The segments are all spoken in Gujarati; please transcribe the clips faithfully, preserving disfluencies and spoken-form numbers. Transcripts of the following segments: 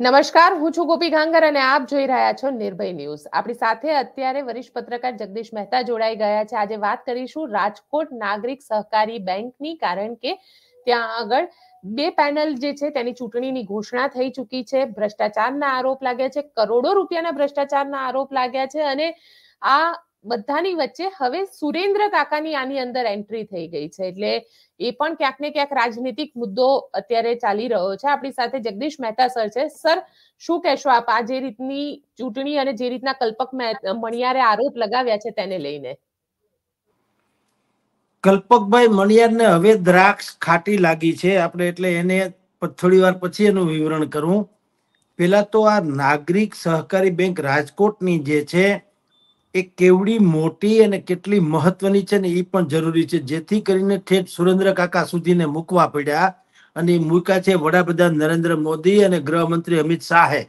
નમસ્કાર, હું છું ગોપી ગાંગર અને આપ જોઈ રહ્યા છો નિર્ભય ન્યૂઝ. આપણી સાથે અત્યારે વરિષ્ઠ પત્રકાર જગદીશ મહેતા જોડાઈ ગયા છે. આજે વાત કરીશું રાજકોટ નાગરિક સહકારી બેંકની, કારણ કે ત્યાં આગળ બે પેનલ જે છે તેની ચૂંટણીની ઘોષણા થઈ ચૂકી છે. ભ્રષ્ટાચારના આરોપ લાગ્યા છે, કરોડો રૂપિયાના ભ્રષ્ટાચારના આરોપ લાગ્યા છે અને આ બધાની વચ્ચે હવે સુરેન્દ્ર કાકાની આની અંદર એન્ટ્રી થઈ ગઈ છે. એટલે એ પણ ક્યાંક ને ક્યાંક રાજનીતિક મુદ્દો અત્યારે ચાલી રહ્યો છે. આપણી સાથે જગદીશ મહેતા સર છે. સર, શું કહેશો આપ આ જે રીતની ચૂંટણી અને જે રીતના કલ્પક મણિયારે આરોપ લગાવ્યા છે તેને લઈને? કલ્પકભાઈ મણિયારને હવે દ્રાક્ષ ખાટી લાગી છે આપણે, એટલે એને થોડી વાર પછી એનું વિવરણ કરવું. પેલા તો આ નાગરિક સહકારી બેંક રાજકોટની જે છે એ કેવડી મોટી અને કેટલી મહત્વની છે ને એ પણ જરૂરી છે, જેથી કરીને ઠેઠ સુરેન્દ્ર કાકા સુધીને મૂકવા પડ્યા અને મૂક્યા છે વડાપ્રધાન નરેન્દ્ર મોદી અને ગૃહમંત્રી અમિત શાહે.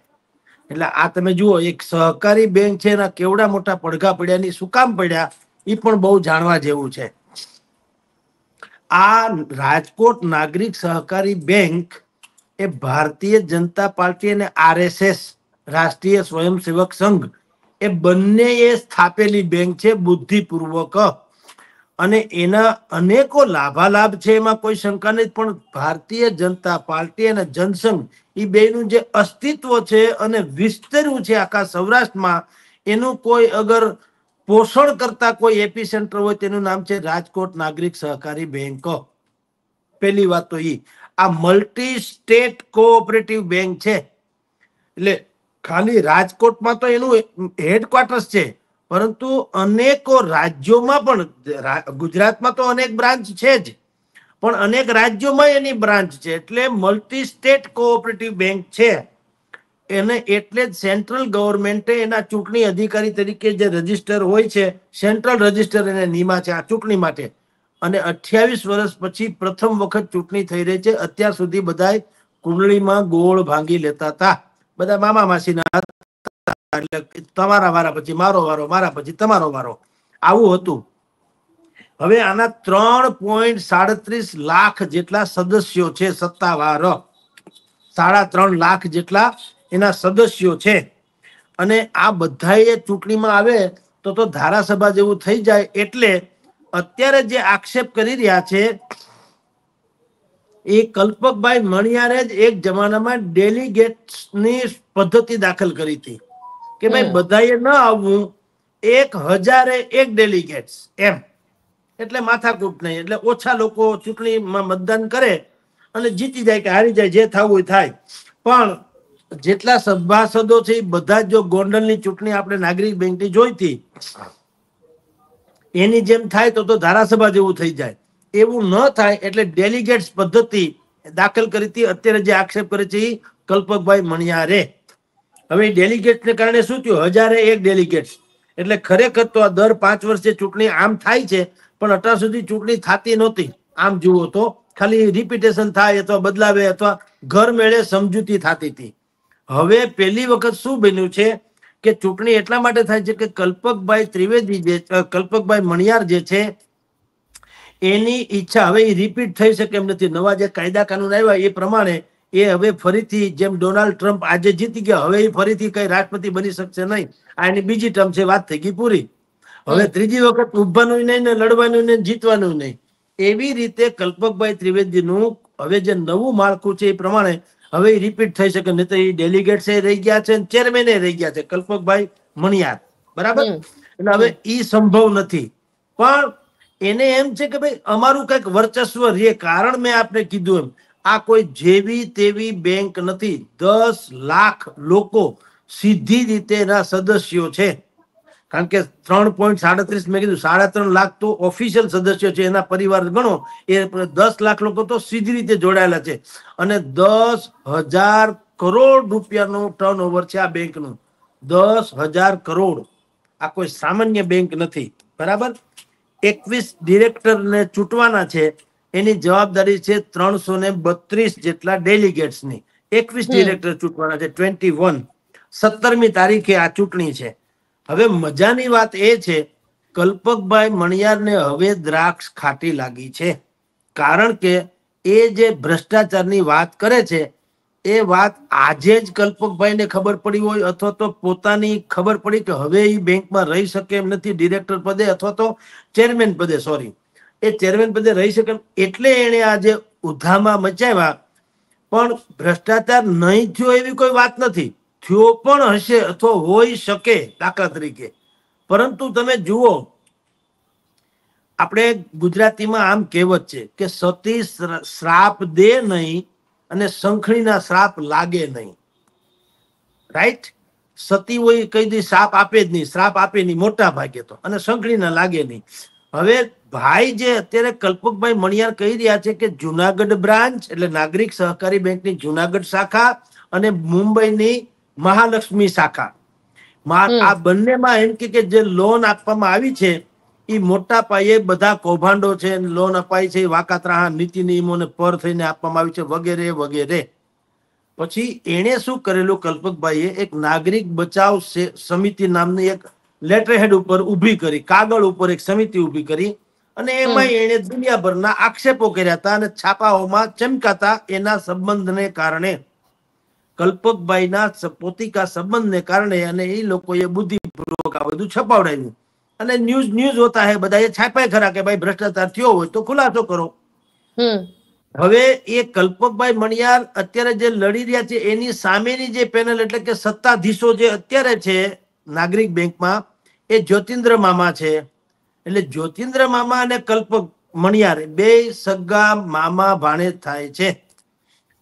એટલે આ તમે જુઓ, એક સહકારી બેંક છે એના કેવડા મોટા પડઘા પડ્યા ને શું કામ પડ્યા એ પણ બહુ જાણવા જેવું છે. આ રાજકોટ નાગરિક સહકારી બેંક એ ભારતીય જનતા પાર્ટી અને આરએસએસ રાષ્ટ્રીય સ્વયંસેવક સંઘ એ બંને એ સ્થાપેલી બેંક છે બુદ્ધિપૂર્વક, અને એના અનેકો લાભાલાભ છે એમાં કોઈ શંકા નહીં. પણ ભારતીય જનતા પાર્ટી અને જનસંઘ એ બેનું જે અસ્તિત્વ છે અને વિસ્તર્યું છે આખા સૌરાષ્ટ્રમાં, એનું કોઈ અગર પોષણ કરતા કોઈ એપી સેન્ટર હોય તેનું નામ છે રાજકોટ નાગરિક સહકારી બેંક. પહેલી વાત તો એ આ મલ્ટી સ્ટેટ કોઓપરેટિવ બેંક છે, એટલે ખાલી રાજકોટમાં તો એનું હેડક્વાર્ટર્સ છે, પરંતુ અનેકો રાજ્યોમાં પણ, ગુજરાતમાં તો અનેક બ્રાન્ચ છે જ, પણ અનેક રાજ્યોમાં એની બ્રાન્ચ છે. એટલે મલ્ટી સ્ટેટ કોઓપરેટિવ બેંક છે એને, એટલે જ સેન્ટ્રલ ગવર્મેન્ટે એના ચૂંટણી અધિકારી તરીકે જે રજિસ્ટર હોય છે, સેન્ટ્રલ રજિસ્ટર એને નીમા છે આ ચૂંટણી માટે. અને અઠ્યાવીસ વર્ષ પછી પ્રથમ વખત ચૂંટણી થઈ રહી છે. અત્યાર સુધી બધાએ કુંડળીમાં ગોળ ભાંગી લેતા હતા, બધા મામા માસીના, તમારા વારા પછી મારો વારો, મારા પછી તમારો વારો, આવું હતું. હવે આના ત્રણ પોઈન્ટ સાડત્રીસ લાખ જેટલા સદસ્યો છે સત્તાવાર, સાડા ત્રણ લાખ જેટલા એના સદસ્યો છે. અને આ બધા એ ચૂંટણીમાં આવે તો તો ધારાસભા જેવું થઈ જાય. એટલે અત્યારે જે આક્ષેપ કરી રહ્યા છે એ કલ્પકભાઈ મણિયારે જ એક જમાનામાં ડેલિગેટ્સની પદ્ધતિ દાખલ કરી હતી કે ભાઈ બધાએ ન આવવું, એક હજારે એક ડેલિગેટ્સ એમ, એટલે માથાકૂટ નહીં, એટલે ઓછા લોકો ચૂંટણીમાં મતદાન કરે અને જીતી જાય કે હારી જાય, જે થવું હોય થાય. પણ જેટલા સભાસદો છે એ બધા જો ગોંડલની ચૂંટણી આપણે નાગરિક બેંકની જોઈતી એની જેમ થાય તો તો ધારાસભા જેવું થઈ જાય, એવું ન થાય એટલે ડેલિગેટ્સ પદ્ધતિ દાખલ કરી હતી. અત્યારે જે આક્ષેપ કરે છે એ કલ્પકભાઈ મણિયારે. હવે ડેલિગેટ્સને કારણે શું થયું, હજારે એક ડેલિગેટ્સ, એટલે ખરેખર તો આ દર પાંચ વર્ષે ચૂંટણી આમ થાય છે, પણ અત્યાર સુધી ચૂંટણી થતી નહોતી. આમ જુઓ તો ખાલી રિપીટેશન થાય અથવા બદલાવે અથવા ઘર મેળે સમજૂતી થતી હતી. હવે પહેલી વખત શું બન્યું છે કે ચૂંટણી એટલા માટે થાય છે કે કલ્પકભાઈ ત્રિવેદી જે કલ્પકભાઈ મણિયાર જે છે એની ઈચ્છા હવે રિપીટ થઈ શકે એમ નથી. નવા જે કાયદા કાનૂન આવ્યા એ પ્રમાણે એ હવે ફરીથી, જેમ ડોનાલ્ડ ટ્રમ્પ આજે જીતી ગયા, હવે એ ફરીથી કઈ રાષ્ટ્રપતિ બની શકશે નહીં. આ એની બીજી ટર્મ છે, વાત થઈ ગઈ પૂરી. હવે ત્રીજી વખત ઉભવાનું નહીં ને લડવાનું નહીં, જીતવાનું નહીં. એવી રીતે કલ્પકભાઈ ત્રિવેદીનું હવે જે નવું માળખું છે એ પ્રમાણે હવે રિપીટ થઈ શકે, નહીં તો એ ડેલિગેટ્સ એ રહી ગયા છે, ચેરમેને રહી ગયા છે કલ્પકભાઈ મણિયાર, બરાબર. એટલે હવે એ સંભવ નથી. પણ એને એમ છે કે ભાઈ અમારું કઈક વર્ચસ્વ રે, કારણ મેં આપને કીધું એમ આ કોઈ જેવી તેવી બેંક નથી. દસ લાખ લોકો સીધી રીતે ના સદસ્યો છે, કારણ કે ત્રણ પોઈન્ટ સાડત્રીસ મેં કીધું, સાડા ત્રણ લાખ તો ઓફિશિયલ સદસ્યો છે, એના પરિવાર ગણો, એ દસ લાખ લોકો તો સીધી રીતે જોડાયેલા છે. અને દસ હજાર કરોડ રૂપિયાનું ટર્ન ઓવર છે આ બેંકનું, દસ હજાર કરોડ આ કોઈ સામાન્ય બેંક નથી, બરાબર. એકવીસ ડિરેક્ટરને ચૂંટવાના છે, એની જવાબદારી છે ત્રણસો ને બત્રીસ જેટલા ડેલિગેટ્સની. એકવીસ ડિરેક્ટર ચૂંટવાના છે, ટ્વેન્ટી વન સત્તરમી તારીખે આ ચૂંટણી છે. હવે મજાની વાત એ છે, કલ્પકભાઈ મણિયારને હવે દ્રાક્ષ ખાટી લાગી છે, કારણ કે એ જે ભ્રષ્ટાચારની વાત કરે છે એ વાત આજે જ કલ્પકભાઈને ખબર પડી હોય અથવા તો પોતાની ખબર પડી કે હવે એ બેંકમાં રહી શકે એમ નથી, ડિરેક્ટર પદે અથવા તો ચેરમેન પદે, સોરી એ ચેરમેન પદે રહી શકે, એટલે એને આજે ઉધામાં મચાવ્યા. પણ ભ્રષ્ટાચાર નહીં થયો એવી કોઈ વાત નથી, થયો પણ હશે અથવા હોઈ શકે દાખલા તરીકે. પરંતુ તમે જુઓ, આપણે ગુજરાતીમાં આમ કહેવત છે કે સતી શ્રાપ દે નહીં અને સંખળીના શ્રાપ લાગે નહીં, રાઈટ? સતી હોય કઈ દી શ્રાપ આપે જ નહીં, શ્રાપ આપે નહીં મોટા ભાગે તો, અને સંખળીના લાગે નહીં. હવે ભાઈ જે અત્યારે કલ્પકભાઈ મણિયાર કહી રહ્યા છે કે જુનાગઢ બ્રાન્ચ એટલે નાગરિક સહકારી બેંકની જુનાગઢ શાખા અને મુંબઈની મહાલક્ષ્મી શાખા, આ બંનેમાં એમ કે જે લોન આપવામાં આવી છે એ મોટા પાયે બધા કૌભાંડો છે, લોન અપાય છે વાકાતરા નીતિ નિયમોને પર થઈને આપવામાં આવી છે વગેરે વગેરે. પછી એણે શું કરેલું, કલ્પકભાઈએ એક નાગરિક બચાવ સમિતિ નામની એક લેટરહેડ ઉપર ઊભી કરી, કાગળ ઉપર એક સમિતિ ઊભી કરી અને એમાં એણે દુનિયાભરના આક્ષેપો કર્યા હતા અને છાપાઓમાં ચમકાતા. એના સંબંધને કારણે, કલ્પકભાઈના પોતિકા સંબંધને કારણે, અને એ લોકોએ બુદ્ધિપૂર્વક આ બધું છપાવડાવ્યું અને ન્યૂઝ ન્યૂઝ હોતા હે બધા એ છાપાય ખરા કે ભાઈ ભ્રષ્ટાચાર થયો હોય તો ખુલાસો કરો. હવે એ કલ્પકભાઈ મણિયાર અત્યારે જે લડી રહ્યા છે એની સામેની જે પેનલ એટલે કે સત્તાધીશો જે અત્યારે છે નાગરિક બેંકમાં એ જ્યોતિન્દ્ર મામા છે. એટલે જ્યોતિન્દ્ર મામા અને કલ્પક મણિયાર બે સગા મામા ભાણેજ થાય છે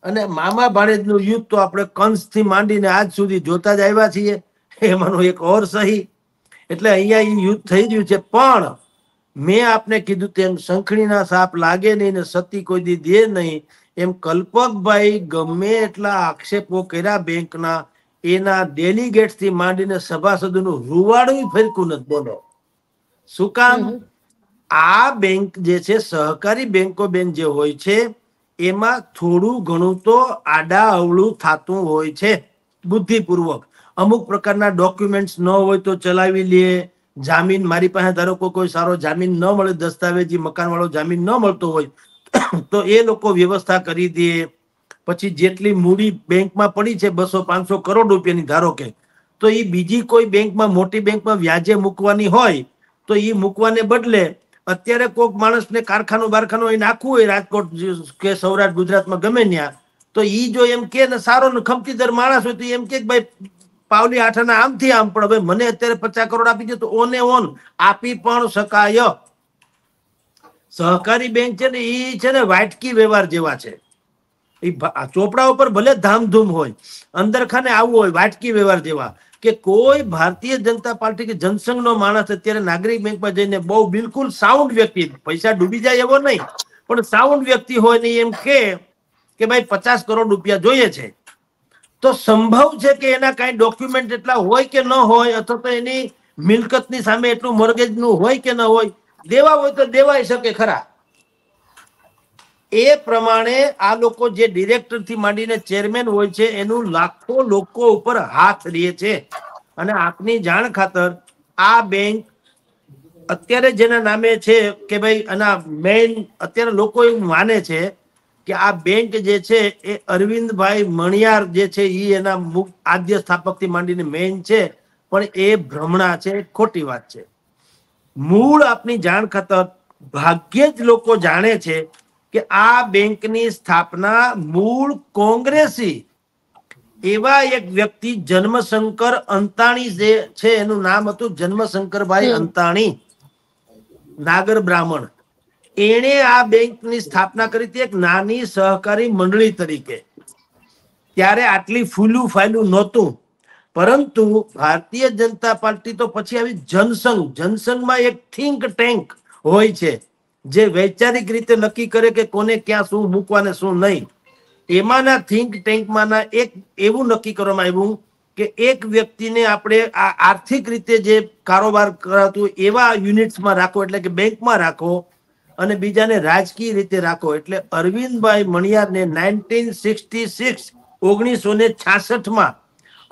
અને મામા ભાણેજનું યુદ્ધ તો આપણે કંસથી માંડીને આજ સુધી જોતા જ આવ્યા છીએ, એમાંનો એક ઓર સહી. એટલે અહીંયા યુદ્ધ થઈ રહ્યું છે. પણ મેં આપને કીધું તેમ સંખણીના સાપ લાગે નહીં ને સતી કોઈ દી દે નહીં, એમ કલ્પકભાઈ ગમે એટલા આક્ષેપો કર્યા બેંકના, એના ડેલિગેટ્સ થી માંડીને સભાસદોનું રૂવાડું ફેરકું નથી. બોલો શું કામ? આ બેંક જે છે સહકારી બેંકો બેંક જે હોય છે એમાં થોડું ઘણું તો આડા અવળું થતું હોય છે બુદ્ધિપૂર્વક. અમુક પ્રકારના ડોક્યુમેન્ટ્સ ન હોય તો ચલાવી લે, જામીન મારી પાસે ધારો કોઈ સારો જામીન ન મળે, દસ્તાવેજી મકાન વાળો જામીન ન મળતો હોય તો એ લોકો વ્યવસ્થા કરી દે. પછી જેટલી મૂડી બેંકમાં પડી છે બસો પાંચસો કરોડ રૂપિયાની ધારો કે, તો એ બીજી કોઈ બેંકમાં મોટી બેંકમાં વ્યાજે મૂકવાની હોય તો એ મૂકવાને બદલે અત્યારે કોઈક માણસને કારખાનું બારખાનું એ નાખવું હોય રાજકોટ કે સૌરાષ્ટ્ર ગુજરાતમાં ગમે ત્યાં, તો એ જો એમ કે ને સારો ને ખમતીદાર માણસ હોય તો એમ કે ભાઈ પાવલી આઠાના આમથી આમ, પણ હવે મને અત્યારે પચાસ કરોડ આપી દે તો ઓને ઓન આપી પણ શકાય. સહકારી બેંક છે ને એ છે ને વાટકી વ્યવહાર જેવા છે, એ ચોપડા ઉપર ભલે ધામધૂમ હોય, અંદરખાને આવું હોય વાટકી વ્યવહાર જેવા કે કોઈ ભારતીય જનતા પાર્ટી કે જનસંઘ નો માણસ અત્યારે નાગરિક બેંકમાં જઈને બહુ બિલકુલ સાઉન્ડ વ્યક્તિ, પૈસા ડૂબી જાય એવો નહીં પણ સાઉન્ડ વ્યક્તિ હોય ને એમ કે કે ભાઈ પચાસ કરોડ રૂપિયા જોઈએ છે, તો સંભવ છે કે એના કઈ ડોક્યુમેન્ટ એટલા હોય કે ન હોય અથવા તો એની મિલકતની સામે એટલું મોર્ગેજનું હોય કે ન હોય, દેવા હોય તો દેવાઈ શકે ખરા. એ પ્રમાણે આ લોકો જે ડિરેક્ટરથી માંડીને ચેરમેન હોય છે એનું લાખો લોકો ઉપર હાથ લે છે. અને આપની જાણ ખાતર આ બેંક અત્યારે જેના નામે છે કે ભાઈ આના મેઇન અત્યારે લોકો એવું માને છે કે આ બેંક જે છે એ અરવિંદભાઈ મણિયાર જે છે એ એના મુખ આદ્ય સ્થાપક થી માંડીને મેઇન છે, પણ એ ભ્રમણા છે, ખોટી વાત છે. મૂળ આપની જાણ ખાતર ભાગ્યે જ લોકો જાણે છે કે આ બેંકની સ્થાપના મૂળ કોંગ્રેસી એવા એક વ્યક્તિ જન્મશંકર અંતાણી જે છે એનું નામ હતું, જન્મશંકરભાઈ અંતાણી નાગર બ્રાહ્મણ. એણે આ બેંકની સ્થાપના કરી હતી એક નાની સહકારી મંડળી તરીકે. ત્યારે આટલી ફૂલું ફાયલું નહોતું, પરંતુ ભારતીય જનતા પાર્ટી તો પછી આવી જનસંઘ, જનસંઘમાં એક થિંક ટેન્ક હોય છે જે વૈચારિક રીતે નક્કી કરે કે કોને ક્યાં શું મૂકવાને શું નહીં. એમાંના થિંક ટેન્કમાંના એક એવું નક્કી કરવામાં આવ્યું કે એક વ્યક્તિને આપણે આ આર્થિક રીતે જે કારોબાર કરાતું એવા યુનિટ્સમાં રાખો, એટલે કે બેંકમાં રાખો, અને બીજાને રાજકીય રીતે રાખો. એટલે અરવિંદભાઈ મણિયારને ઓગણીસો છાસઠ ઓગણીસો ને છાસઠમાં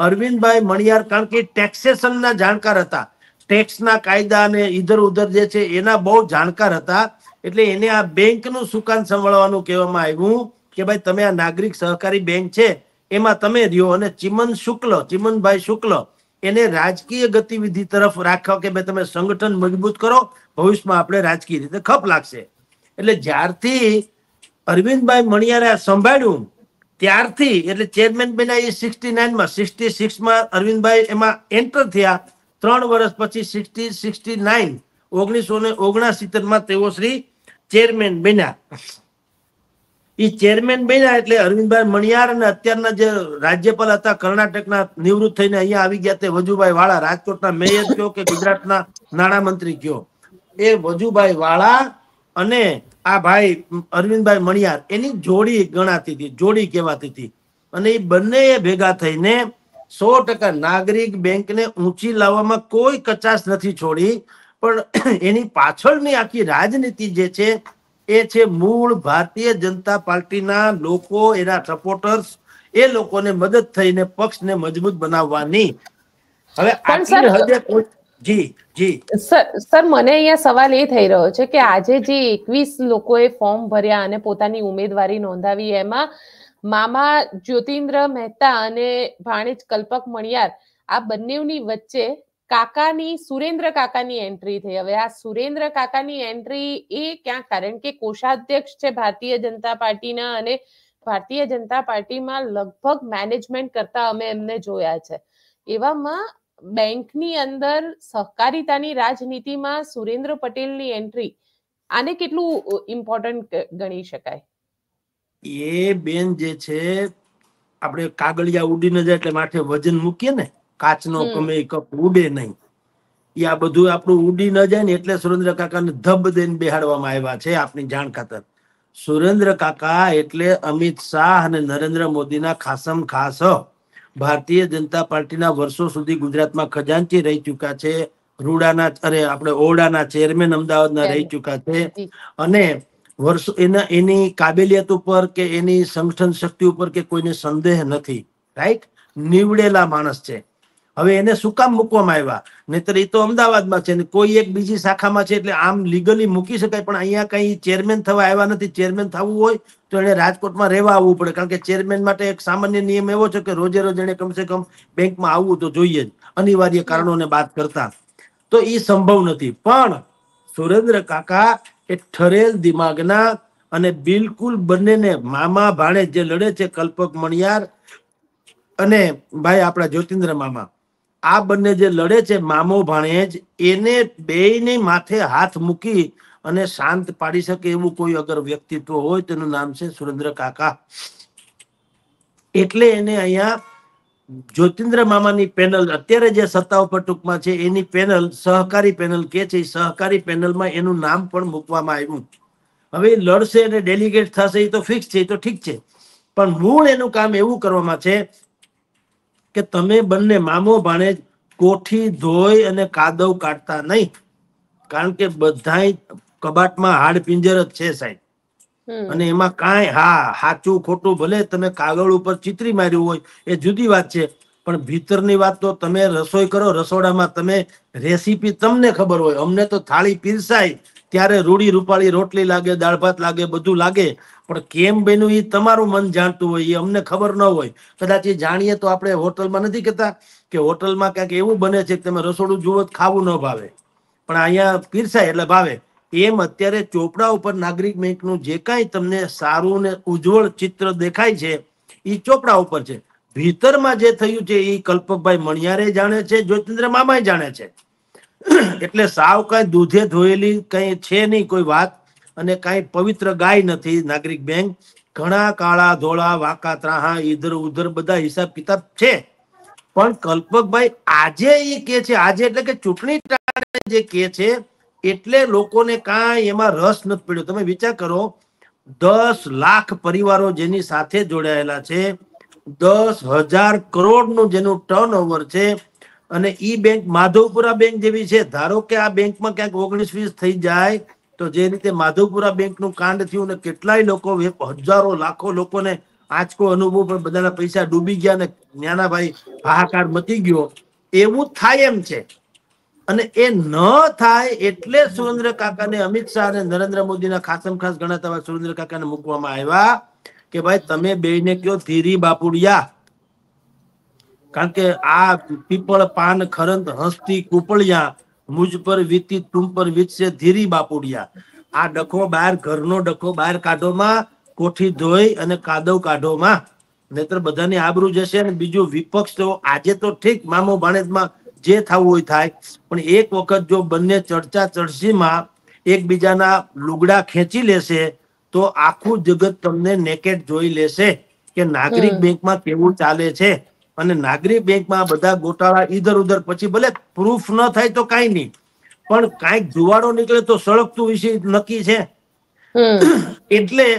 અરવિંદભાઈ મણિયાર, કારણ કે ટેક્સેશનના જાણકાર હતા, ટેક્સના કાયદા અને ઇધર ઉધર જે છે એના બહુ જાણકાર હતા, એટલે એને આ બેંકનું સુકાન સંભાળવાનું કહેવામાં આવ્યું કે ભાઈ તમે આ નાગરિક સહકારી બેંક છે એમાં તમે રહ્યો અને ચિમન શુક્લ ચિમનભાઈ શુક્લ એને રાજકીય ગતિવિધિ તરફ રાખો કે ભાઈ તમે સંગઠન મજબૂત કરો, ભવિષ્યમાં આપણે રાજકીય રીતે ખપ લાગશે. એટલે જ્યારથી અરવિંદભાઈ મણિયારે આ સંભાળ્યું ત્યારથી એટલે ચેરમેન બન્યા એ સિક્સટી નાઇનમાં સિક્સટી સિક્સમાં અરવિંદભાઈ એમાં એન્ટર થયા. ત્રણ વર્ષ પછી સિક્સટી સિક્સટી નાઇન ઓગણીસો ને ઓગણસિત્તેરમાં તેઓ શ્રી ચેરમેન બન્યા. એ ચેરમેન બન્યા એટલે અરવિંદભાઈ મણિયાર અને અત્યારના જે રાજ્યપાલ હતા કર્ણાટકના નિવૃત્ત થઈને અહીંયા આવી ગયા તે વજુભાઈ વાળા, રાજકોટના મેયર કયો કે ગુજરાતના નાણામંત્રી કયો, એ વજુભાઈ વાળા અને આ ભાઈ અરવિંદભાઈ મણિયાર એની જોડી ગણાતી હતી, જોડી કહેવાતી હતી. અને એ બંને ભેગા થઈને સો ટકા નાગરિક બેંકને ઊંચી લાવવામાં કોઈ કચાશ નથી છોડી, પણ એની પાછળની આખી રાજનીતિ જે છે એ છે મૂળ ભારતીય જનતા પાર્ટીના લોકો, એના સપોર્ટર્સ, એ લોકોને મદદ થઈને પક્ષને મજબૂત બનાવવાની. હવે આટલી હદે જી જી સર સર મને અહીંયા સવાલ એ થઈ રહ્યો છે કે આજે જે એકવીસ લોકોએ ફોર્મ ભર્યા અને પોતાની ઉમેદવારી નોંધાવી એમાં મામા જ્યોતિન્દ્ર મહેતા અને ભાણેજ કલ્પક મણિયાર આ બંનેની વચ્ચે કાકાની સુરેન્દ્ર કાકાની એન્ટ્રી થઈ. હવે આ સુરેન્દ્ર કાકાની એન્ટ્રી એ ક્યાં, કારણ કે કોષાધ્યક્ષ છે ભારતીય જનતા પાર્ટીના અને ભારતીય જનતા પાર્ટીમાં લગભગ મેનેજમેન્ટ કરતા અમે એમને જોયા છે, એવામાં બેંકની અંદર સહકારિતાની રાજનીતિમાં સુરેન્દ્ર પટેલની એન્ટ્રી આને કેટલું ઇમ્પોર્ટન્ટ ગણી શકાય? એ બેન જે છે આપણે કાગળિયા ઉડીને જાય એટલે માથે વજન મૂકીએ ને, કાચનો કમે કપ ઉડે નહીં, એ આ બધું આપણું ઉડી ન જાય ને એટલે સુરેન્દ્ર કાકાને ધબ દઈને બેહાડવામાં આવ્યા છે આપની જાણ ખાતર. સુરેન્દ્ર કાકા એટલે અમિત શાહ અને નરેન્દ્ર મોદીના ખાસમ ખાસ, ભારતીય જનતા પાર્ટીના વર્ષો સુધી ગુજરાતમાં ખજાનચી રહી ચૂક્યા છે, રૂડાના અરે આપણે ઓરડાના ચેરમેન અમદાવાદના રહી ચૂક્યા છે, અને વર્ષો એના એની કાબેલિયત ઉપર કે એની સંગઠન શક્તિ ઉપર કે કોઈને સંદેહ નથી. રાઈટ, નીવડેલા માણસ છે. હવે એને શું કામ મૂકવામાં આવ્યા? નહીતર એ તો અમદાવાદમાં છે ને કોઈ એક બીજી શાખામાં છે એટલે આમ લીગલી મૂકી શકાય, પણ અહીંયા કઈ ચેરમેન થવા આવ્યા નથી. ચેરમેન થવું હોય તો એને રાજકોટમાં રહેવા આવવું પડે, કારણ કે ચેરમેન માટે એક સામાન્ય નિયમ એવો છે કે રોજે રોજ એને કમસે કમ બેંકમાં આવવું તો જોઈએ જ, અનિવાર્ય કારણોને બાદ કરતા તો એ સંભવ નથી. પણ સુરેન્દ્ર કાકા એ ઠરેલ દિમાગના અને બિલકુલ બંનેને મામા ભાણે જે લડે છે કલ્પક મણિયાર અને ભાઈ આપણા જ્યોતિન્દ્ર મામા, આ બંને જે લડે છે મામો ભાણેજ, એને બેયને માથે હાથ મૂકી અને શાંત પાડી શકે એવું કોઈ અગર વ્યક્તિત્વ હોય તેનું નામ છે સુરેન્દ્ર કાકા. એટલે એને અહીંયા જ્યોતિન્દ્ર મામાની પેનલ અત્યારે જે સત્તા ઉપર ટૂંકમાં છે એની પેનલ સહકારી પેનલ કે છે, સહકારી પેનલમાં એનું નામ પણ મૂકવામાં આવ્યું. હવે લડશે અને ડેલિગેટ થશે એ તો ફિક્સ છે, એ તો ઠીક છે, પણ મૂળ એનું કામ એવું કરવામાં છે કે તમે બંને મામો ભાણેજ કોઠી ધોઈ અને કાદવ કાઢતા નહીં, કારણ કે બધાય કબાટમાં હાડપિંજર જ છે સાહેબ, અને એમાં કાંઈ હા સાચું ખોટું ભલે તમે કાગળ ઉપર ચિતરી માર્યું હોય એ જુદી વાત છે, પણ ભીતરની વાત તો તમે રસોઈ કરો, રસોડામાં તમે રેસીપી તમને ખબર હોય. અમને તો થાળી પીરસાય ત્યારે રૂડી રૂપાળી રોટલી લાગે, દાળ ભાત લાગે, બધું લાગે, પણ કેમ બન્યું એ તમારું મન જાણતું હોય, એ અમને ખબર ન હોય. કદાચ એ જાણીએ તો આપણે હોટલમાં નથી કહેતા કે હોટલમાં ક્યાંક એવું બને છે કે તમે રસોડું જુઓ ખાવું ન ભાવે, પણ અહીંયા પીરસાય એટલે ભાવે. એમ અત્યારે ચોપડા ઉપર નાગરિક બેંકનું જે કાંઈ તમને સારું ને ઉજ્જવળ ચિત્ર દેખાય છે એ ચોપડા ઉપર છે, ભીતરમાં જે થયું છે એ કલ્પકભાઈ મણિયારે જાણે છે, જ્યોતિન્દ્ર મામાએ જાણે છે. એટલે સાવ કાંઈ દૂધે ધોયેલી કંઈ છે નહીં કોઈ વાત, અને કાંઈ પવિત્ર ગાય નથી નાગરિક બેંક. ઘણા કાળા ધોળા વાંકા ત્રાહા ઈધર ઉધર બધા હિસાબ કિતાબ છે, પણ કલ્પકભાઈ આજે એ કે છે, આજે એટલે કે ચૂંટણી ટાણે જે કે છે એટલે લોકોને કાંઈ એમાં રસ નથી પડ્યો. તમે વિચાર કરો, દસ લાખ પરિવારો જેની સાથે જોડાયેલા છે, દસ હજાર કરોડનું જેનું ટર્ન ઓવર છે, અને ઈ બેંક માધવપુરા બેંક જેવી છે. ધારો કે આ બેંકમાં ક્યાંક ઓગણીસ વીસ થઈ જાય તો જે રીતે માધવપુરા બેંકનું કાંડ થયું ને કેટલાય લોકો હજારો લાખો લોકોને આંચકો અનુભવ, પણ બધાના પૈસા ડૂબી ગયા ને જ્ઞાનાભાઈ હાહાકાર મચી ગયો, એવું થાય એમ છે. અને એ ન થાય એટલે સુરેન્દ્ર કાકાને અમિત શાહ અને નરેન્દ્ર મોદીના ખાસમ ખાસ ગણાતા સુરેન્દ્ર કાકાને મૂકવામાં આવ્યા કે ભાઈ તમે બેયને કયો ધીરી બાપુડિયા, कारण के आ पीपल पान खरंत हस्ती कुपड़िया मुझ पर वीती तुम पर वीत से धीरी बापुड़िया आ डखो बार घरनो डखो बार काढो मा कोठी धोई अने कादव काढो मा नेतर बधाने आबरू जशे ने बीजो विपक्ष तो आजे तो ठीक मामो भाणेज मा जे थावुं होय थाय पण एक वखत जो बन्ने चर्चा चर्ची मा एक बीजाना लुगड़ा खेंची लेशे तो आखू जगत तमने नेकेड जोई लेशे के नागरिक बैंक मा केवुं चाले छे अने नागरिक बैंक मा बधा घोटाळा इधर उधर पछी भले प्रूफ न थाय तो काई नहीं पण काई जुवाड़ो निकले तो सळगतुं विषय नक्की छे एटले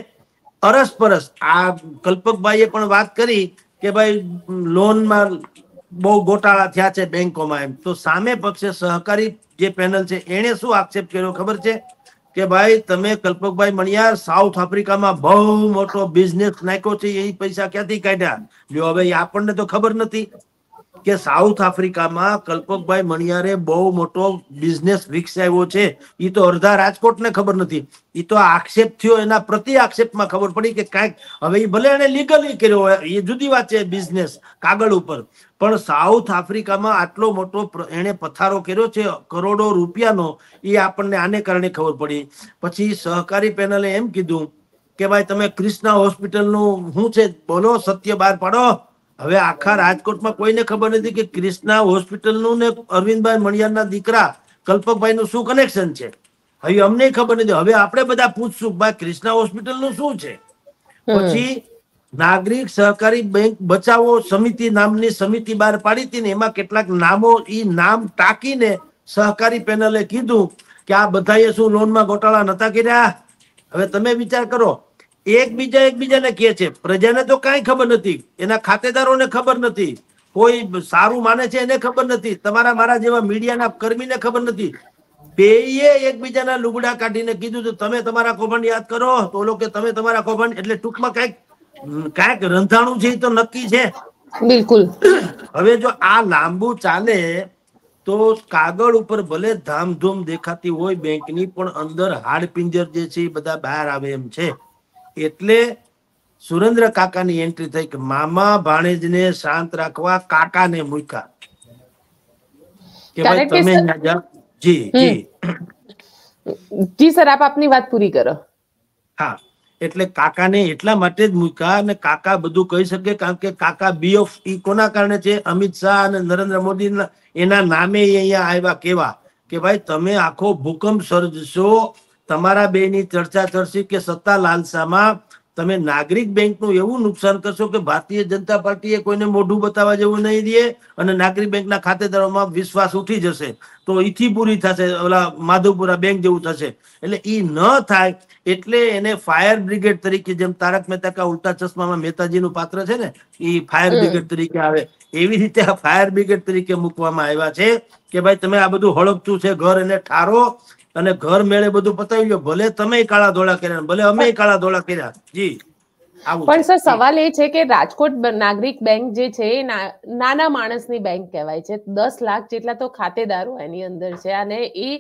अरस परस आ कल्पक भाईए पण वात करी के भाई लोन मा बहुत घोटाला थया छे बैंको में एम तो सामे पक्षे सहकारी जे पेनल छे एने शुं आक्षेप कर्यो खबर छे के भाई तमे कल्पक भाई मणियार साउथ आफ्रिका में बहु मोटो बिजनेस नाख्यो छे ए पैसा क्यांथी काढ्या जो हवे आपणने तो खबर नथी के साउथ आफ्रिका में कल्पक भाई मणियारे बहु मोटो बिजनेस विकसाव्यो छे ई तो अर्धा राजकोट ने खबर नथी ई तो आक्षेप थयो एना प्रति आक्षेप में खबर पड़ी के कांईक हवे भले एने लीगली कर्यो होय ए जुदी वात छे बिजनेस कागळ उपर पर साउथ आफ्रिका में आटलो मोटो एने पथारो कर्यो छे करोड़ो रूपियानो ई आपणने आने कारणे खबर पड़ी। पछी सहकारी पेनले एम कीधुं के भाई तमे कृष्णा होस्पिटल नु हुं छे बोलो सत्य बहार पाडो। हवे आखा राजकोट में कोई ने खबर नहीं कि कृष्णा होस्पिटल नु ने अरविंद भाई मणियार ना दीकरा कल्पक भाई नु शू कनेक्शन छे हवे अमने खबर नहीं। हवे आपणे बधा पूछशुं भाई कृष्णा होस्पिटल नु शू छे। पछी नागरिक सहकारी बैंक बचावो समिति नामनी समिति बहार पाड़ी थी ने एमां केटलाक नामो ई नाम टाकीने सहकारी पेनले कीधुं के आ बधाए शुं लोन में घोटाळा नता कर्या। हवे तमे विचार करो एक बीजा एक बीजा ने कहे छे प्रजाने तो काई खबर नथी एना खातेदारों ने खबर नथी कोई सारू माने छे एने खबर नथी तमारा मारा जेवा मीडियाना कर्मीने खबर नथी बेये एक बीजाना लुगड़ा काढीने कीधुं तो तमे तमारा कोभंड याद करो तो ओलो के तमे तमारा कोभंड एटले टूंकमां काई काई रंधाणु छे तो नक्की छे बिल्कुल। हवे जो आ लांबू चाले तो कागळ उपर भले धामधूम देखाती होय बैंकनी पण अंदर हाडपिंजर जे छे बधा बहार आवे एम छे। એટલે સુરેન્દ્ર કાકાની એન્ટ્રી થઈ કે મામા ભાણેજને શાંત રાખવા કાકાને મૂક્યા કે ભાઈ તમે ના જા। જી જી જી સર આપ આપની વાત પૂરી કરો। હા એટલે કાકાને એટલા માટે જ મૂક્યા અને કાકા બધું કહી શકે કારણ કે કાકા બી ઓફ ઈ કોના કારણે છે અમિત શાહ અને નરેન્દ્ર મોદી એના નામે અહીંયા આવ્યા કેવા કે ભાઈ તમે આખો ભૂકંપ સર્જશો तमारा बेनी चर्चा चर्ची के सत्ता लालसा में तमे नागरिक बैंक नु एवुं नुकसान करशो के भारतीय जनता पार्टी कोईने मोढुं बतावा जेवुं नहीं दिए अने नागरिक बैंक ना खातेदारों में विश्वास उठी जशे तो ईथी पूरी थशे ओला माधवपुरा बैंक जेवुं थशे एटले ई न थाय एटले एने फायर ब्रिगेड तरीके जेम तारक मेहता का उल्टा चश्मा में मेहताजीनुं पात्र छे ने ई फायर ब्रिगेड तरीके आवे एवी रीते आ फायर ब्रिगेड तरीके मूकवामां आव्या छे के भाई तमे आ बधुं हड़पचुं छे घर एने ठारो અને ઘર મેળે બધું પતાવી લો ભલે તમે કાળા ધોળા કર્યા ભલે અમે કાળા ધોળા કર્યા। જી પણ સર સવાલ એ છે કે રાજકોટ નાગરિક બેંક જે છે નાના માણસની બેંક કહેવાય છે દસ લાખ જેટલા તો ખાતેદારો એની અંદર છે અને એ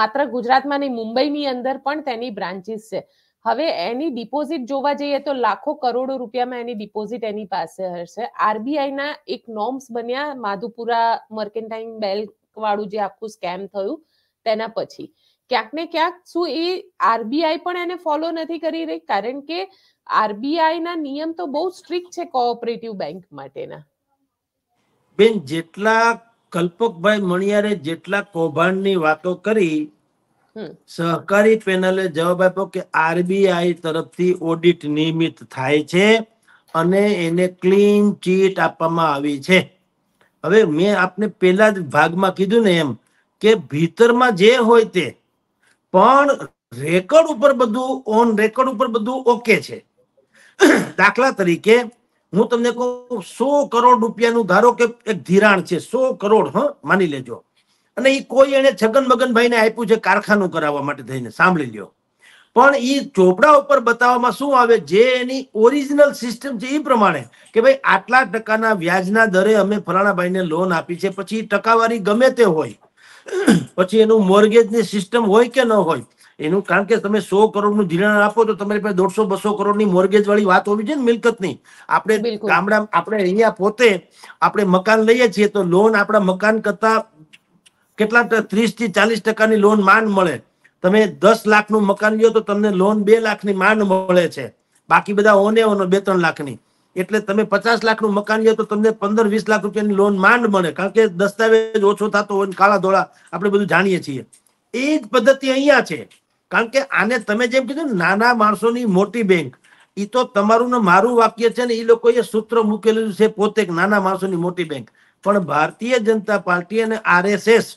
માત્ર ગુજરાતમાં નહીં મુંબઈની અંદર પણ તેની બ્રાન્ચીસ છે। હવે એની ડિપોઝિટ જોવા જઈએ તો લાખો કરોડો રૂપિયામાં એની ડિપોઝિટ એની પાસે હશે। આરબીઆઈ ના એક નોર્મ્સ બન્યા માધુપુરા મર્કેન્ટાઇલ બેંક વાળું જે આખું સ્કેમ થયું તેના પછી ક્યાંક ને ક્યાંક શું એ આરબીઆઈ પણ એને ફોલો નથી કરી રહી કારણ કે આરબીઆઈ ના નિયમ તો બહુ સ્ટ્રિક્ટ છે કોઓપરેટિવ બેંક માટેના। બેન જેટલા કલ્પકભાઈ મણિયારે જેટલા કૌભાંડની વાતો કરી સહકારી પેનલે જવાબ આપ્યો કે આરબીઆઈ તરફથી ઓડિટ નિયમિત થાય છે અને એને ક્લીન ચીટ આપવામાં આવી છે। હવે મેં આપને પેલા જ ભાગમાં કીધું ને એમ કે ભીતરમાં જે હોય તે પણ રેકોર્ડ ઉપર બધું ઓન રેકોર્ડ ઉપર બધું ઓકે છે। દાખલા તરીકે હું તમને કહું સો કરોડ રૂપિયાનું ધારો કે એક ધિરાણ છે સો કરોડ હ માની લેજો અને એ કોઈ એને છગન મગનભાઈને આપ્યું છે કારખાનું કરાવવા માટે થઈને સાંભળી લ્યો પણ એ ચોપડા ઉપર બતાવવામાં શું આવે જે એની ઓરિજિનલ સિસ્ટમ છે એ પ્રમાણે કે ભાઈ આટલા ટકાના વ્યાજના દરે અમે ફલાણા ભાઈને લોન આપી છે પછી ટકાવારી ગમે તે હોય પછી એનું મોર્ગેજની સિસ્ટમ હોય કે ન હોય એનું કારણ કે તમે સો કરોડનું ધિરાણ આપો તો તમારી પાસે દોઢસો બસો કરોડની મોર્ગેજ વાળી વાત હોવી જોઈએ ને મિલકતની. આપણે ગામડા આપણે અહીંયા પોતે આપણે મકાન લઈએ છીએ તો લોન આપણા મકાન કરતા કેટલા ત્રીસ થી ચાલીસ ટકાની લોન માંડ મળે. તમે દસ લાખનું મકાન લ્યો તો તમને લોન બે લાખની માંડ મળે છે, બાકી બધા ઓને ઓનો બે ત્રણ લાખની. એટલે તમે પચાસ લાખનું મકાન લ્યો તો તમને પંદર વીસ લાખ રૂપિયાની લોન માંડ મળે, કારણ કે દસ્તાવેજ ઓછો થતો હોય, કાળા ધોળા આપણે બધું જાણીએ છીએ. એ જ પદ્ધતિ અહીંયા છે, કારણ કે આને તમે જેમ કીધું નાના માણસોની મોટી બેંક, એ તો તમારું ને મારું વાક્ય છે ને, એ લોકોએ સૂત્ર મૂકેલું છે પોતે નાના માણસોની મોટી બેંક. પણ ભારતીય જનતા પાર્ટી અને આરએસએસ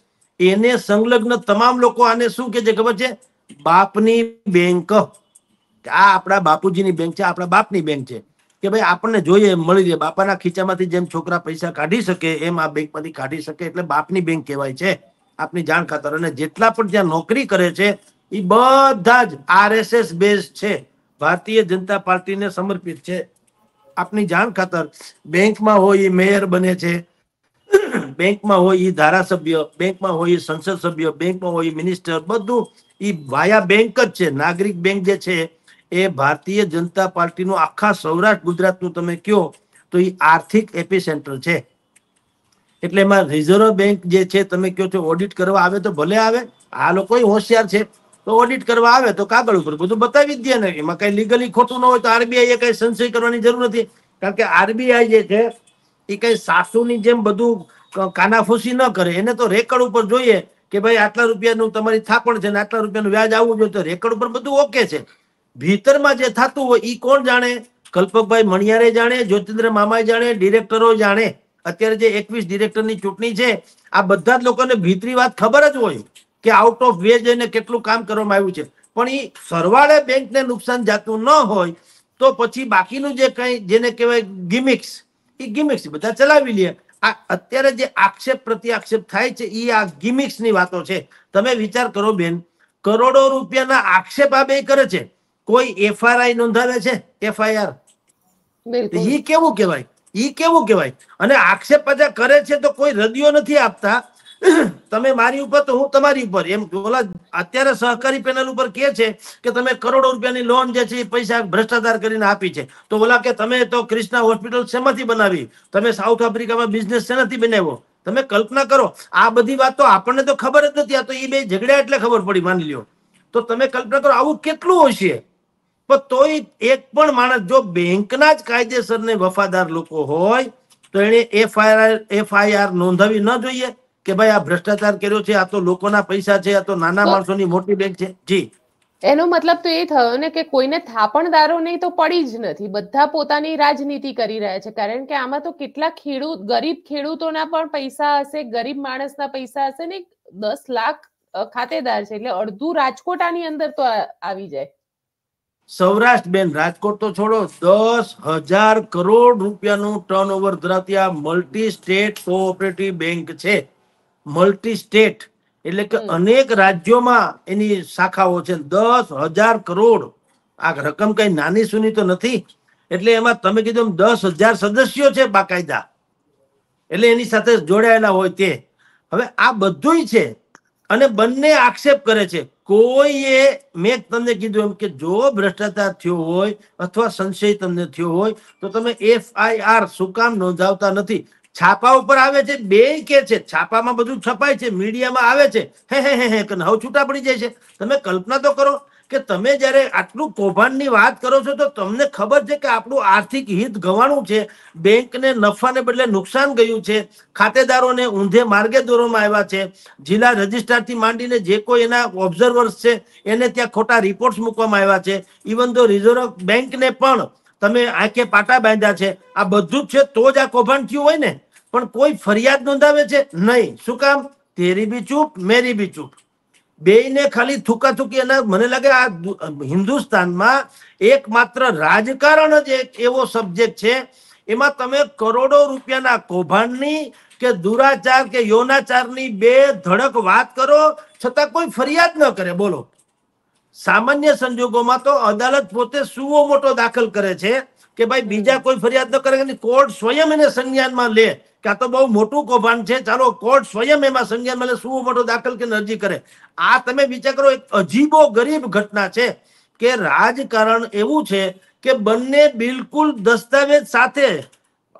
એને સંલગ્ન તમામ લોકો આને શું કે છે ખબર છે? બાપની બેંક. આ આપણા બાપુજીની બેંક છે, આપણા બાપની બેંક છે કે ભાઈ આપણને જોઈએ એમ મળી જાય, બાપાના ખીચામાંથી જેમ છોકરા પૈસા કાઢી શકે એમ આ બેંકમાંથી કાઢી શકે, એટલે બાપની બેંક કહેવાય છે આપની જાણ ખાતર. અને જેટલા પણ જ્યાં નોકરી કરે છે એ બધા જ આરએસએસ બેઝ છે, ભારતીય જનતા પાર્ટીને સમર્પિત છે. આપની જાણ ખાતર બેંકમાં હોય એ મેયર બને છે, બેંકમાં હોય એ ધારાસભ્ય, બેંકમાં હોય એ સંસદ સભ્ય, બેંકમાં હોય એ મિનિસ્ટર, બધું એ વાયા બેંક જ છે. નાગરિક બેંક જે છે એ ભારતીય જનતા પાર્ટીનો આખા સૌરાષ્ટ્ર ગુજરાતનું તમે કયો તો એ આર્થિક એપિસેન્ટર છે. એટલે એમાં રિઝર્વ બેંક જે છે તમે કયો છો ઓડિટ કરવા આવે તો ભલે આવે, આ લોકો હોશિયાર છે તો ઓડિટ કરવા આવે તો કાગળ ઉપર બધું બતાવી જ દે ને, એમાં કઈ લીગલી ખોટું ન હોય તો આરબીઆઈ એ કઈ સંશય કરવાની જરૂર નથી, કારણ કે આરબીઆઈ જે છે એ કઈ સાસુની જેમ બધું કાનાફૂસી ન કરે. એને તો રેકર્ડ ઉપર જોઈએ કે ભાઈ આટલા રૂપિયાનું તમારી થાપણ છે ને આટલા રૂપિયાનું વ્યાજ આવવું જોઈએ, તો રેકર્ડ ઉપર બધું ઓકે છે. ભીતરમાં જે થતું હોય એ કોણ જાણે? કલ્પકભાઈ મણિયારે જાણે, જ્યોતિન્દ્ર મામાએ જાણે, ડિરેક્ટરો જાણે. અત્યારે જે એકવીસ ડિરેક્ટરની ચૂંટણી છે, આ બધા જ લોકોને ભીતરી વાત ખબર જ હોય કે આઉટ ઓફ વે જઈને કેટલું કામ કરવામાં આવ્યું છે. પણ એ સરવાળે બેંકને નુકસાન જાતું ન હોય તો પછી બાકીનું જે કંઈ જેને કહેવાય ગિમિક્સ, એ ગિમિક્સ બધા ચલાવી લે. આ અત્યારે જે આક્ષેપ પ્રતિ આક્ષેપ થાય છે એ આ ગિમિક્સની વાતો છે. તમે વિચાર કરો બેન, કરોડો રૂપિયાના આક્ષેપ આ બે કરે છે, કોઈ એફઆરઆઈ નોંધાવે છે? એફઆઈઆર ઈ કેવું કહેવાય? ઈ કેવું કહેવાય? અને આક્ષેપ બધા કરે છે તો કોઈ રદિયો નથી આપતા, તમે મારી ઉપર તો હું તમારી ઉપર એમ. ઓલા અત્યારે સહકારી પેનલ ઉપર કહે છે કે તમે કરોડો રૂપિયાની લોન જે છે એ પૈસા ભ્રષ્ટાચાર કરીને આપી છે, તો ઓલા કે તમે તો ક્રિષ્ના હોસ્પિટલ શેમાંથી બનાવી, તમે સાઉથ આફ્રિકામાં બિઝનેસ શેમાંથી બનાવ્યો? તમે કલ્પના કરો. આ બધી વાત તો આપણને તો ખબર જ નથી, આ તો એ બે ઝઘડ્યા એટલે ખબર પડી માની લ્યો. તો તમે કલ્પના કરો આવું કેટલું હશે. પણ તોય એક પણ માણસ જો બેંકના જ કાયદેસરને વફાદાર લોકો હોય તો એને એફઆઈઆર એફઆઈઆર નોંધાવી ન જોઈએ કે ભાઈ આ ભ્રષ્ટાચાર કર્યો છે, આ તો લોકોના પૈસા છે, આ તો નાના માણસોની મોટી બેંક છે. જી, એનો મતલબ તો એ થયો ને કે કોઈને થાપણદારોને તો પડી જ નથી, બધા પોતાની રાજનીતિ કરી રહ્યા છે. કારણ કે આમાં તો કેટલા ખેડૂત, ગરીબ ખેડૂતોના પણ પૈસા હશે, ગરીબ માણસના પૈસા હશે ને, દસ લાખ ખાતેદાર છે એટલે અડધું રાજકોટ આની અંદર તો આવી જાય. સૌરાષ્ટ્ર બેન, રાજકોટ તો છોડો, દસ હજાર કરોડ રૂપિયાનું ટર્નઓવર ધરાવતી આ મલ્ટી સ્ટેટ કોઓપરેટિવ બેંક છે. મલ્ટી સ્ટેટ એટલે કે અનેક રાજ્યોમાં એની શાખાઓ છે. દસ હજાર કરોડ આ રકમ કઈ નાની સુની તો નથી. એટલે એમાં તમે કીધું દસ હજાર સદસ્યો છે બાકાયદા, એટલે એની સાથે જોડાયેલા હોય તે. હવે આ બધું છે અને બંને આક્ષેપ કરે છે. કોઈએ મેં તમને કીધું એમ કે જો ભ્રષ્ટાચાર થયો હોય અથવા સંશય તમને થયો હોય તો તમે એફઆઈઆર શું કામ નોંધાવતા નથી? છાપા ઉપર આવે છે, બે કે છે છાપામાં બધું છપાય છે, મીડિયામાં આવે છે, હે હે હે હે હવે છૂટા પડી જાય છે. તમે કલ્પના તો કરો કે તમે જયારે આટલું કૌભાંડની વાત કરો છો તો તમને ખબર છે કે આપણું આર્થિક હિત ગવાણું છે, બેંકને નફાને બદલે નુકસાન ગયું છે, ખાતેદારોને ઊંધે માર્ગે દોરવામાં આવ્યા છે, જિલ્લા રજિસ્ટ્રારથી માંડીને જે કોઈ એના ઓબ્ઝર્વર્સ છે એને ત્યાં ખોટા રિપોર્ટ્સ મૂકવામાં આવ્યા છે, ઇવન તો રિઝર્વ બેંકને પણ તમે આંખે પાટા બાંધ્યા છે. આ બધું જ છે તો જ આ કૌભાંડ થયું હોય ને. પણ કોઈ ફરિયાદ નોંધાવે છે નહીં. શું કામ? તેરી બી ચૂપ મેરી બી ચૂપ, બેયને ખાલી થૂકા થૂકી. અને મને લાગે આ હિન્દુસ્તાનમાં એકમાત્ર રાજકારણ જ એક એવો સબ્જેક્ટ છે એમાં તમે કરોડો રૂપિયાના કૌભાંડની કે દુરાચાર કે યોનાચારની બે ધડક વાત કરો છતાં કોઈ ફરિયાદ ન કરે. બોલો, સામાન્ય સંજોગોમાં તો અદાલત પોતે સુઓ મોટો દાખલ કરે છે કે ભાઈ બીજા કોઈ ફરિયાદ ન કરે, કોર્ટ સ્વયં એને સંજ્ઞાનમાં લે क्या तो बहुत मोटू कौभांड है। चलो कोर्ट स्वयं एमां संज्ञान मळे सुओ मोटो दाखल के अर्जी करे। आ तमे विचार करो, एक अजीबो गरीब घटना छे के राजकारण एवुं छे के बन्ने बिलकुल दस्तावेज साथे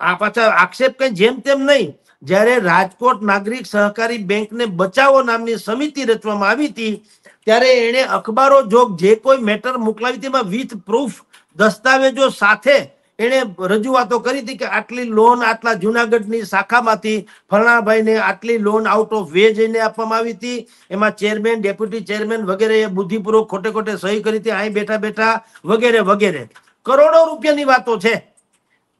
आ पाछा आक्षेप कई जेम तेम नहीं। જ્યારે રાજકોટ નાગરિક સહકારી બેંકને બચાવો નામની સમિતિ રચવામાં આવી હતી ત્યારે એને અખબારો જોગ જે કોઈ મેટર મોકલાવી હતી એમાં વિથ પ્રૂફ દસ્તાવેજો સાથે એને રજૂઆતો કરી હતી કે આટલી લોન આટલા જુનાગઢની શાખામાંથી ફળણાભાઈને આટલી લોન આઉટ ઓફ વે જઈને આપવામાં આવી હતી, એમાં ચેરમેન ડેપ્યુટી ચેરમેન વગેરે બુદ્ધિપૂર્વક ખોટે ખોટે સહી કરી હતી, અહીં બેઠા બેઠા વગેરે વગેરે કરોડો રૂપિયાની વાતો છે।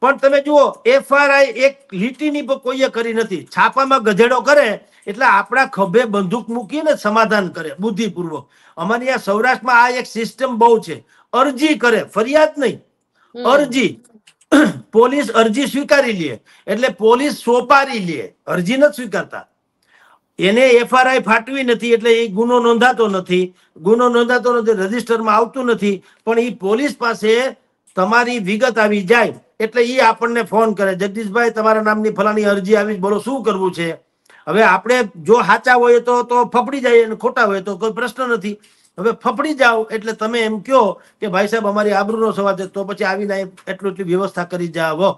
પણ તમે જુઓ એફઆરઆઈ એક લીટીની પર કોઈએ કરી નથી, છાપામાં ગધેડો કરે એટલે આપણા ખભે બંદૂક મૂકીને સમાધાન કરે બુદ્ધિપૂર્વક। અમારી આ સૌરાષ્ટ્રમાં આ એક સિસ્ટમ બહુ છે, અરજી કરે, ફરિયાદ નહીં, અરજી, પોલીસ અરજી સ્વીકારી લે એટલે પોલીસ સોપારી લે, અરજી નથી સ્વીકારતા, એને એફઆરઆઈ ફાટવી નથી એટલે એ ગુનો નોંધાતો નથી, ગુનો નોંધાતો નથી રજિસ્ટરમાં આવતું નથી, પણ એ પોલીસ પાસે તમારી વિગત આવી જાય એટલે એ આપણને ફોન કરે, જગદીશભાઈ તમારા નામની ફલાની અરજી આવી બોલો શું કરવું છે। હવે આપણે જો સાચા હોય તો તો ફફડી જઈએ અને ખોટા હોય તો કોઈ પ્રશ્ન નથી। હવે ફફડી જાઓ એટલે તમે એમ કહો કે ભાઈ સાહેબ અમારી આબરૂનો સવાલ છે, તો પછી આવીને એટલું એટલી વ્યવસ્થા કરી જાઓ।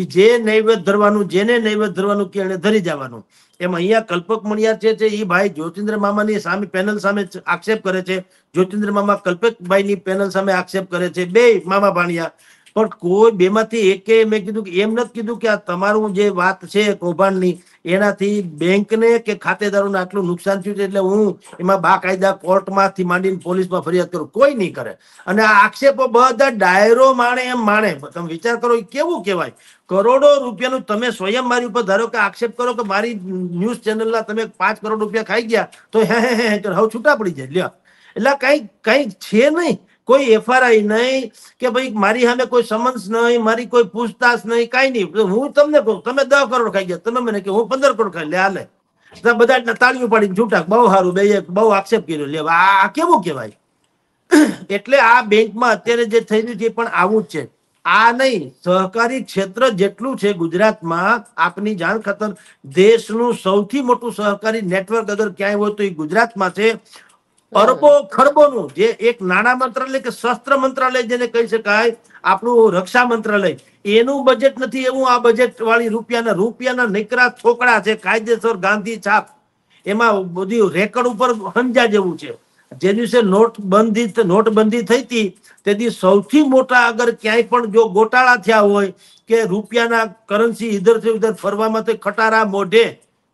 એ જે નૈવેદ્ય ધરવાનું જેને નૈવેદ્ય ધરવાનું કે એને ધરી જવાનું। એમ અહીંયા કલ્પક મણિયાર છે એ ભાઈ જ્યોતિન્દ્ર મામાની સામે પેનલ સામે આક્ષેપ કરે છે, જ્યોતિન્દ્ર મામા કલ્પકભાઈની પેનલ સામે આક્ષેપ કરે છે, બે મામા ભાણિયા। પણ કોઈ બેમાંથી એકે મેં કીધું કે એમ નથી કીધું કે આ તમારું જે વાત છે કૌભાંડની એનાથી બેંકને કે ખાતેદારોને આટલું નુકસાન થયું છે એટલે હું એમાં બાકાયદા કોર્ટમાંથી માંડીને પોલીસમાં ફરિયાદ કરું, કોઈ નહીં કરે। અને આ આક્ષેપો બધા ડાયરો માણે એમ માણે, તમે વિચાર કરો કેવું કહેવાય। કરોડો રૂપિયાનું તમે સ્વયં મારી ઉપર ધારો કે આક્ષેપ કરો કે મારી ન્યૂઝ ચેનલના તમે પાંચ કરોડ રૂપિયા ખાઈ ગયા તો હે હે હે હવે છૂટા પડી જાય લ્યો, એટલે કઈ કઈ છે નહીં, कोई एफआरआई नहीं के भाई मारी हमें कोई समन्स नहीं, मारी कोई पूछताछ नहीं, कई नहीं। हूँ तमने कहूँ तमे दस करोड़ खाई गया, तमे मैंने कहूँ पंदर करोड़ खाई ले आ ले तो बधाने ताळीओ पाडीने छूटा बहुत सारू बे बहुत आक्षेप कर्यो ले आ केवुं कहेवाय। एटले आ बैंक में अत्यारे जे थई रह्युं छे पण आवुं ज छे। आ नहीं सहकारी क्षेत्र जेटलू छे गुजरात में आपनी जान खतर देशनु सौथी मोटू सहकारी नेटवर्क अगर क्यांय होय तो ए गुजरात में छे। अरबों खरबों जे एक नाणा मंत्रालय के शस्त्र मंत्रालय जेने कही शकाय आपणुं रक्षा मंत्रालय एनुं बजेट नथी एवुं आ बजेट वाली रूपियाना रूपियाना निकरा छोकड़ा छे कायदेसर गांधी छाप एमां बधी रेकर्ड उपर हंजा जेवुं छे। जे दिवसे नोटबंदी नोटबंदी थई हती ते दी सौथी मोटा अगर क्यांय पण जो घोटाळा थया होय के रूपियाना करन्सी इधर से उधर फरवामां ते खटारा मोढे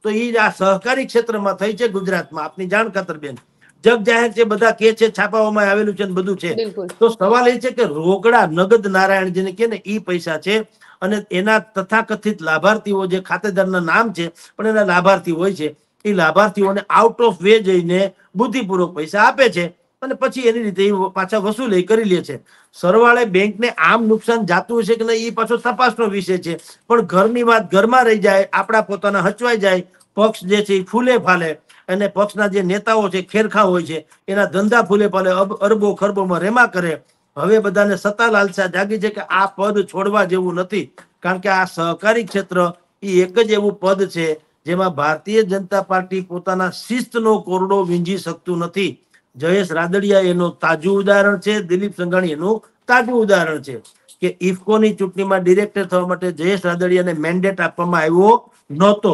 तो ई आ सहकारी क्षेत्रमां थई छे गुजरातमां आपनी जाण खातर बेन जग जाहिर छे, बधा के छे, छापाओमां आवेलुं छे, बधुं छे। तो सवाल ए छे के रोकड़ा नगद नारायण जेने के ने ई पैसा छे अने एना तथाकथित लाभार्थीओ जे खातेदारना नाम छे पण एना लाभार्थी होय छे ए लाभार्थीओने आउट ऑफ वे जईने बुद्धिपूर्वक पैसा आपे छे अने पछी एनी रीते ई पाछा वसूली करी ले छे। सरवाळे बेंक ने आम नुकसान जातुं हशे के नहीं ई पाछो तपासनो विषय छे, पण घरनी वात घरमां रही जाय, आपड़ा पोताना हचवाई जाय, पक्ष जे छे फूले फाले અને પક્ષના જે નેતાઓ છે ખેરખા હોય છે એના ધંધા ફૂલે પાલે અરબો ખરબોમાં રેમા કરે। હવે બધાને સત્તા લાલસા જાગી છે કે આ પદ છોડવા જેવું નથી, કારણ કે આ સહકારી ક્ષેત્ર એ એક જ એવું પદ છે જેમાં ભારતીય જનતા પાર્ટી પોતાના શિસ્તનો કોરડો વીંજી શકતું નથી। જયેશ રાદડિયા એનું તાજું ઉદાહરણ છે, દિલીપ સંઘાણી એનું તાજું ઉદાહરણ છે કે ઇફકોની ચૂંટણીમાં ડિરેક્ટર થવા માટે જયેશ રાદડિયાને મેન્ડેટ આપવામાં આવ્યો નહોતો,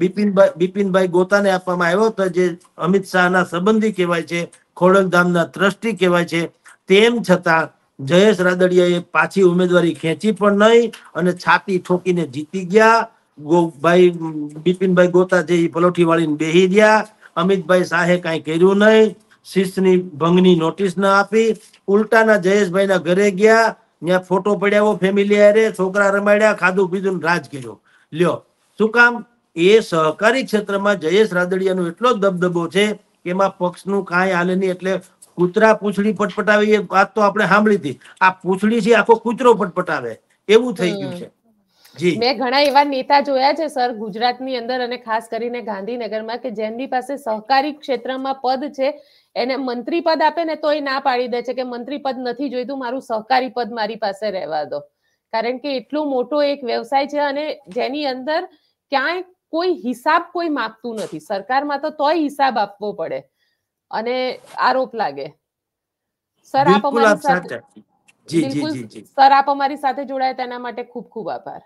બિપિનભાઈ બિપિનભાઈ ગોતાને આપવામાં આવ્યો હતો જે અમિત શાહના સંબંધી કહેવાય છે, ખોડલધામના ટ્રસ્ટી કહેવાય છે। તેમ છતાં જયેશ રાદડિયાએ પાછી ઉમેદવારી ખેંચી પણ નહીં અને છાતી ઠોકીને જીતી ગયા। ગોભાઈ બિપિનભાઈ ગોતા જે પલોઠી વાળીને બેહી ગયા, અમિતભાઈ શાહે કાંઈ કર્યું નહીં, શિસ્તની ભંગની નોટિસ ના આપી, ઉલટાના જયેશભાઈના ઘરે ગયા, ત્યાં ફોટો પડ્યા ફેમિલી હારે, છોકરા રમાડ્યા, ખાધું પીધું રાજ કર્યો લ્યો। શું કામ? એ સહકારી ક્ષેત્રમાં જયેશ રાદડિયાનો એટલો દબદબો છે કે એમાં પક્ષનું કાંઈ હાલે નહીં, એટલે કૂતરા પૂંછડી પટપટાવે એ વાત તો આપણે સાંભળી હતી, આ પૂંછડી છે આખો કૂતરો પટપટાવે એવું થઈ ગયું છે। મેં ઘણા એવા નેતા જોયા છે સર ગુજરાતની અંદર અને ખાસ કરીને ગાંધીનગરમાં કે જેમની પાસે સહકારી ક્ષેત્રમાં પદ છે એને મંત્રી પદ આપે ને તો એ ના પાડી દે છે કે મંત્રી પદ નથી જોઈતું, મારું સહકારી પદ મારી પાસે રહેવા દો। कारण के एटलो मोटो एक व्यवसाय छे अने जेनी अंदर क्यांय कोई हिसाब कोई मागतुं नथी। सरकारमां तो तोय हिसाब आपवो पड़े अने आरोप लागे। सर आप हमारी साथे जी जी जी जी सर आप हमारी साथे जोड़ाया तेना माटे खूब खूब आभार।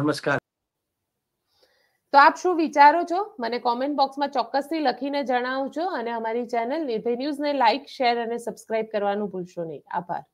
नमस्कार। तो आप शुं विचारो छो मने कॉमेंट बॉक्स में चोक्कसथी लखीने जणावजो अने अमारी चेनल निर्भय न्यूज ने लाइक शेर अने सब्सक्राइब करवानुं भूलशो नहीं। आभार।